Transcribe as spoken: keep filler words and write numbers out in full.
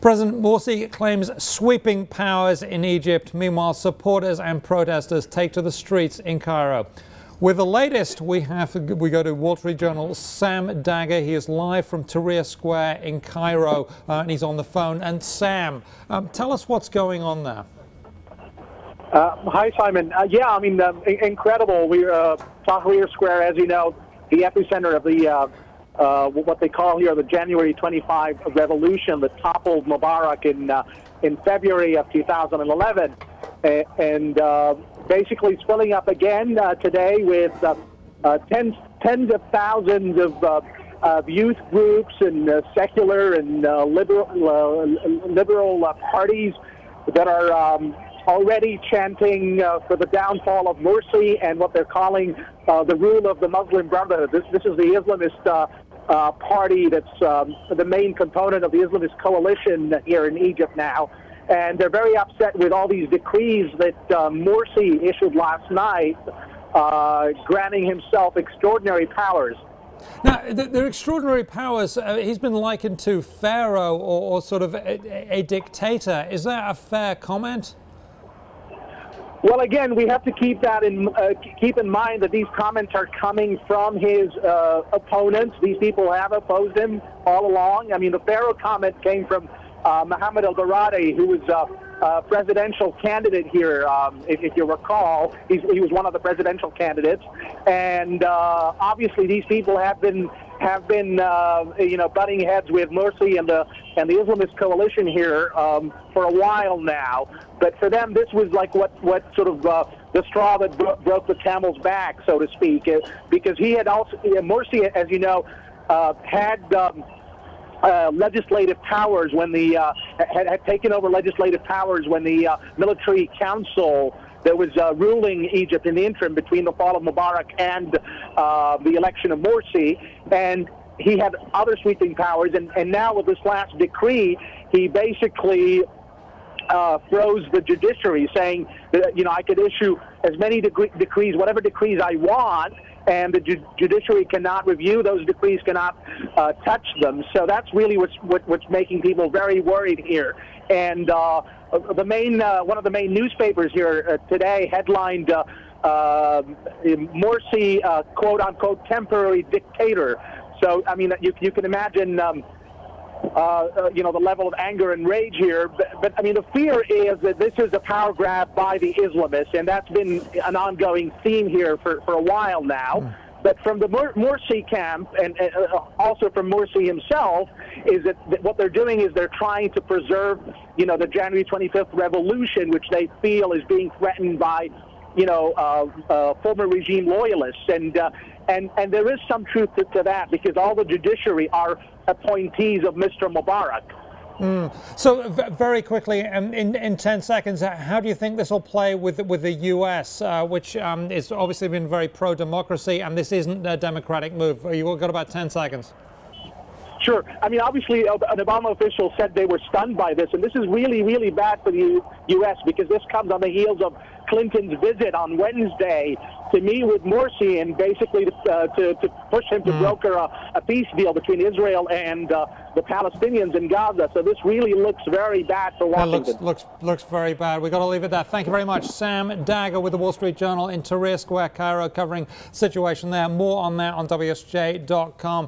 President Morsi claims sweeping powers in Egypt. Meanwhile, supporters and protesters take to the streets in Cairo. With the latest, we have we go to Wall Street Journal. Sam Dagher, he is live from Tahrir Square in Cairo, uh, and he's on the phone. And Sam, um, tell us what's going on there. Uh, hi, Simon. Uh, yeah, I mean, uh, incredible. We uh, Tahrir Square, as you know, the epicenter of the. Uh, Uh, what they call here the January twenty-fifth revolution that toppled Mubarak in uh, in February of two thousand eleven, and, and uh, basically it's filling up again uh, today with uh, uh, tens tens of thousands of, uh, of youth groups and uh, secular and uh, liberal uh, liberal uh, parties that are um, already chanting uh, for the downfall of Morsi and what they're calling uh, the rule of the Muslim Brotherhood. This, this is the Islamist uh, uh, party that's um, the main component of the Islamist coalition here in Egypt now. And they're very upset with all these decrees that uh, Morsi issued last night, uh, granting himself extraordinary powers. Now, they're extraordinary powers. Uh, he's been likened to Pharaoh or, or sort of a, a dictator. Is that a fair comment? Well, again, we have to keep that in uh, keep in mind that these comments are coming from his uh, opponents. These people have opposed him all along. I mean, the Pharaoh comment came from uh, Mohammed El Ghiradeh, who was a, a presidential candidate here. Um, if, if you recall, he's, he was one of the presidential candidates, and uh, obviously these people have been have been uh, you know butting heads with Morsi and the and the Islamist coalition here um, for a while now. But for them, this was like what, what sort of uh, the straw that bro broke the camel's back, so to speak, because he had also, Morsi, as you know, uh, had um, uh, legislative powers when the, uh, had, had taken over legislative powers when the uh, military council that was uh, ruling Egypt in the interim between the fall of Mubarak and uh, the election of Morsi. And he had other sweeping powers. And, and now with this last decree, he basically Uh, froze the judiciary, saying that, you know, I could issue as many decrees, whatever decrees I want, and the ju judiciary cannot review those decrees, cannot uh, touch them. So that's really what's, what, what's making people very worried here. And uh, the main, uh, one of the main newspapers here uh, today headlined uh, uh, Morsi, uh, quote unquote, temporary dictator. So, I mean, you, you can imagine. Um, Uh, uh, you know, the level of anger and rage here. But, but, I mean, the fear is that this is a power grab by the Islamists, and that's been an ongoing theme here for, for a while now. Mm. But from the Morsi camp, and uh, also from Morsi himself, is that th what they're doing is they're trying to preserve, you know, the January twenty-fifth revolution, which they feel is being threatened by, you know, uh, uh, former regime loyalists. And, uh, and, and there is some truth to, to that, because all the judiciary are appointees of Mister Mubarak. Mm. So very quickly, um, in, in ten seconds, how do you think this will play with, with the U S, uh, which um, has obviously been very pro-democracy, and this isn't a democratic move? You've got about ten seconds. Sure. I mean, obviously, an Obama official said they were stunned by this, and this is really, really bad for the U S because this comes on the heels of Clinton's visit on Wednesday to meet with Morsi and basically uh, to, to push him to broker a, a peace deal between Israel and uh, the Palestinians in Gaza. So this really looks very bad for Washington. That looks, looks, looks very bad. We've got to leave it there. Thank you very much. Sam Dagher with the Wall Street Journal in Tahrir Square, Cairo, covering the situation there. More on that on W S J dot com.